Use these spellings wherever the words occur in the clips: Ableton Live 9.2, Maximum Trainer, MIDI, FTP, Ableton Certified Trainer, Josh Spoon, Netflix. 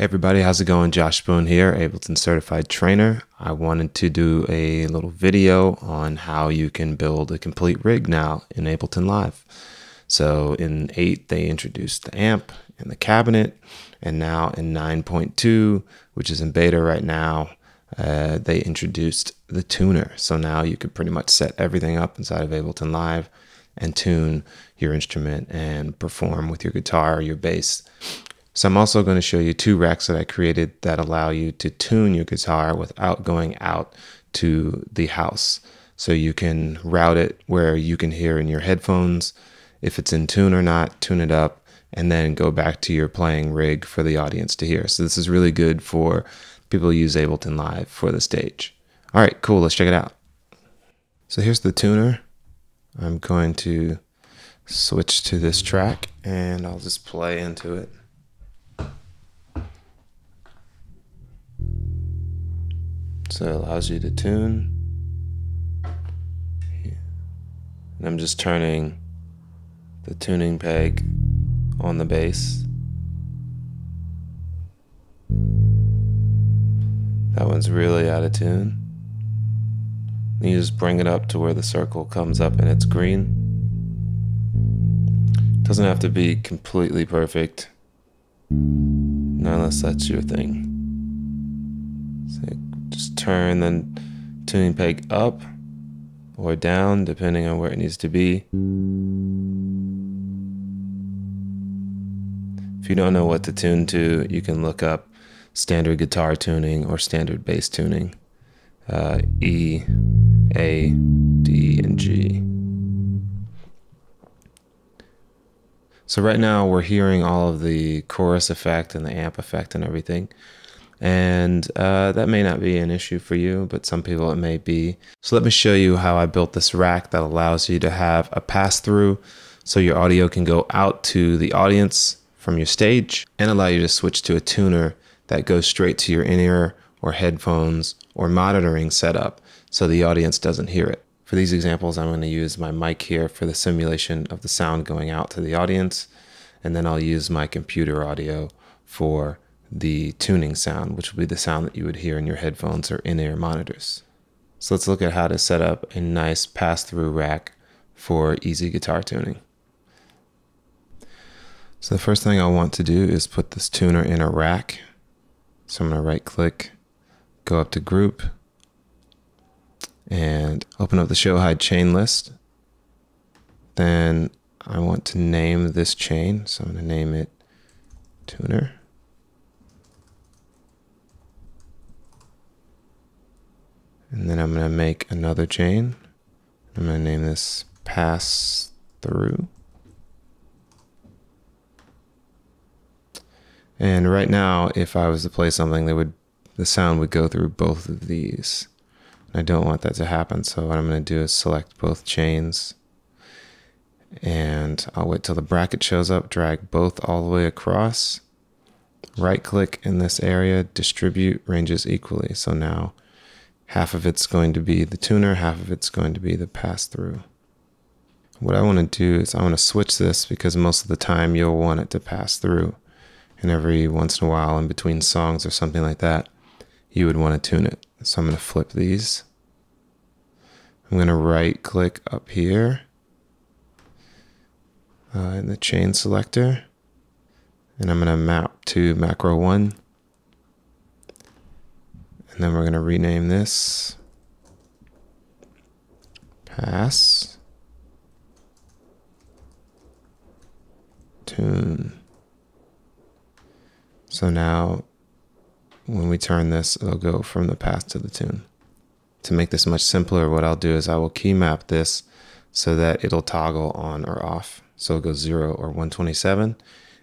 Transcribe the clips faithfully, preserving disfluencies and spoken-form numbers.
Hey everybody, how's it going? Josh Spoon here, Ableton Certified Trainer. I wanted to do a little video on how you can build a complete rig now in Ableton Live. So in eight, they introduced the amp and the cabinet, and now in nine point two, which is in beta right now, uh, they introduced the tuner. So now you could pretty much set everything up inside of Ableton Live and tune your instrument and perform with your guitar or your bass. So I'm also going to show you two racks that I created that allow you to tune your guitar without going out to the house. So you can route it where you can hear in your headphones if it's in tune or not, tune it up, and then go back to your playing rig for the audience to hear. So this is really good for people who use Ableton Live for the stage. All right, cool, let's check it out. So here's the tuner. I'm going to switch to this track and I'll just play into it. So it allows you to tune. And I'm just turning the tuning peg on the bass. That one's really out of tune. And you just bring it up to where the circle comes up and it's green. It doesn't have to be completely perfect, not unless that's your thing. So just turn the tuning peg up or down, depending on where it needs to be. If you don't know what to tune to, you can look up standard guitar tuning or standard bass tuning. Uh, E, A, D, and G. So right now we're hearing all of the chorus effect and the amp effect and everything. And uh, that may not be an issue for you, but some people it may be. So let me show you how I built this rack that allows you to have a pass-through so your audio can go out to the audience from your stage and allow you to switch to a tuner that goes straight to your in-ear or headphones or monitoring setup so the audience doesn't hear it. For these examples, I'm going to use my mic here for the simulation of the sound going out to the audience, and then I'll use my computer audio for the tuning sound, which will be the sound that you would hear in your headphones or in-ear monitors. So let's look at how to set up a nice pass-through rack for easy guitar tuning. So the first thing I want to do is put this tuner in a rack. So I'm going to right-click, go up to Group, and open up the Show Hide Chain list. Then I want to name this chain, so I'm going to name it Tuner. And then I'm going to make another chain. I'm going to name this Pass Through. And right now, if I was to play something, they would, the sound would go through both of these. And I don't want that to happen, so what I'm going to do is select both chains. And I'll wait till the bracket shows up, drag both all the way across. Right-click in this area, distribute ranges equally. So now half of it's going to be the tuner, half of it's going to be the pass-through. What I want to do is I want to switch this because most of the time you'll want it to pass through. And every once in a while in between songs or something like that, you would want to tune it. So I'm going to flip these. I'm going to right-click up here uh, in the chain selector. And I'm going to map to macro one. And then we're going to rename this Pass Tune. So now when we turn this, it'll go from the pass to the tune. To make this much simpler, what I'll do is I will key map this so that it'll toggle on or off. So it goes zero or one twenty-seven.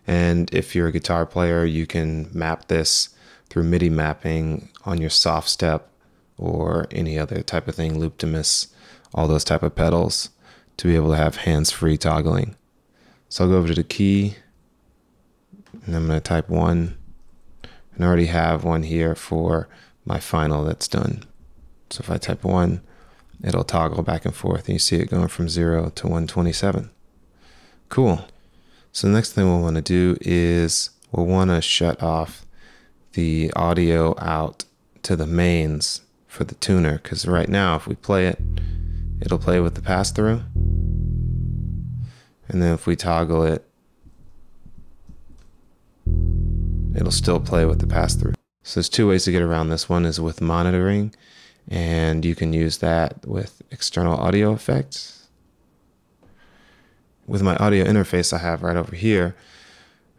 And if you're a guitar player, you can map this through MIDI mapping on your soft step or any other type of thing, loop to miss, all those type of pedals, to be able to have hands-free toggling. So I'll go over to the key, and I'm going to type one, and I already have one here for my final that's done. So if I type one, it'll toggle back and forth, and you see it going from zero to one twenty-seven. Cool. So the next thing we'll want to do is we'll want to shut off the audio out to the mains for the tuner, because right now if we play it, it'll play with the pass-through, and then if we toggle it, it'll still play with the pass-through. So there's two ways to get around this. One is with monitoring, and you can use that with external audio effects. With my audio interface I have right over here,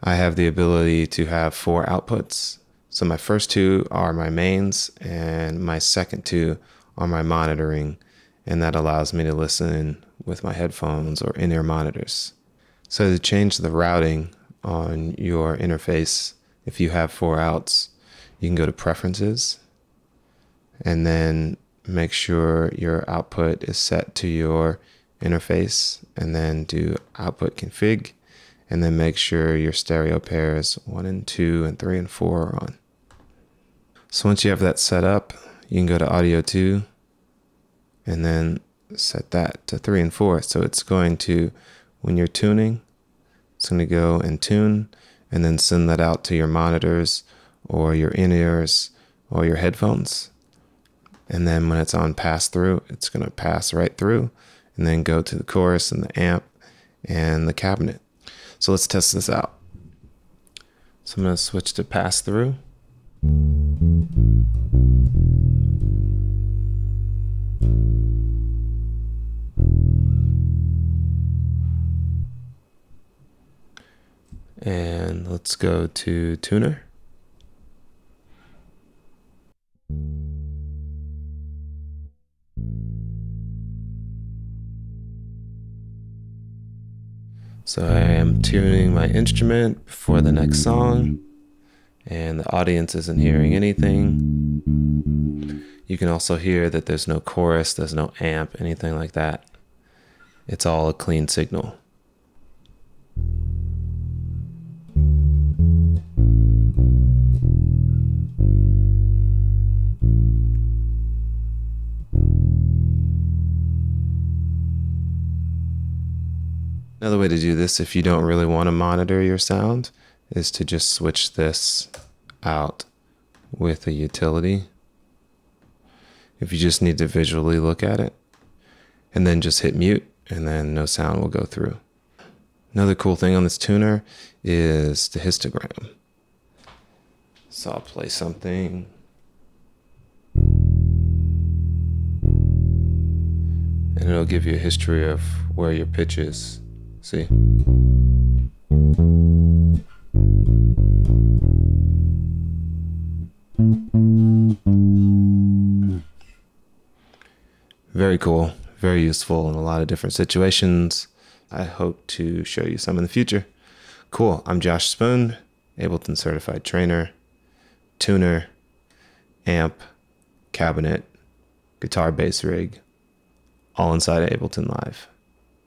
I have the ability to have four outputs. So my first two are my mains, and my second two are my monitoring, and that allows me to listen with my headphones or in-ear monitors. So to change the routing on your interface, if you have four outs, you can go to Preferences, and then make sure your output is set to your interface, and then do Output Config, and then make sure your stereo pairs one and two and three and four are on. So once you have that set up, you can go to Audio two, and then set that to three and four. So it's going to, when you're tuning, it's going to go and tune, and then send that out to your monitors or your in-ears or your headphones. And then when it's on pass through, it's going to pass right through, and then go to the chorus and the amp and the cabinet. So let's test this out. So I'm going to switch to pass through. And let's go to tuner. So I am tuning my instrument before the next song, and the audience isn't hearing anything. You can also hear that there's no chorus, there's no amp, anything like that. It's all a clean signal. Another way to do this, if you don't really want to monitor your sound, is to just switch this out with a utility, if you just need to visually look at it, and then just hit mute, and then no sound will go through. Another cool thing on this tuner is the histogram. So I'll play something. And it'll give you a history of where your pitch is. See? Very cool, very useful in a lot of different situations. I hope to show you some in the future. Cool, I'm Josh Spoon, Ableton Certified Trainer, tuner, amp, cabinet, guitar bass rig, all inside of Ableton Live.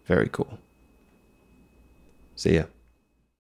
Very cool. See ya.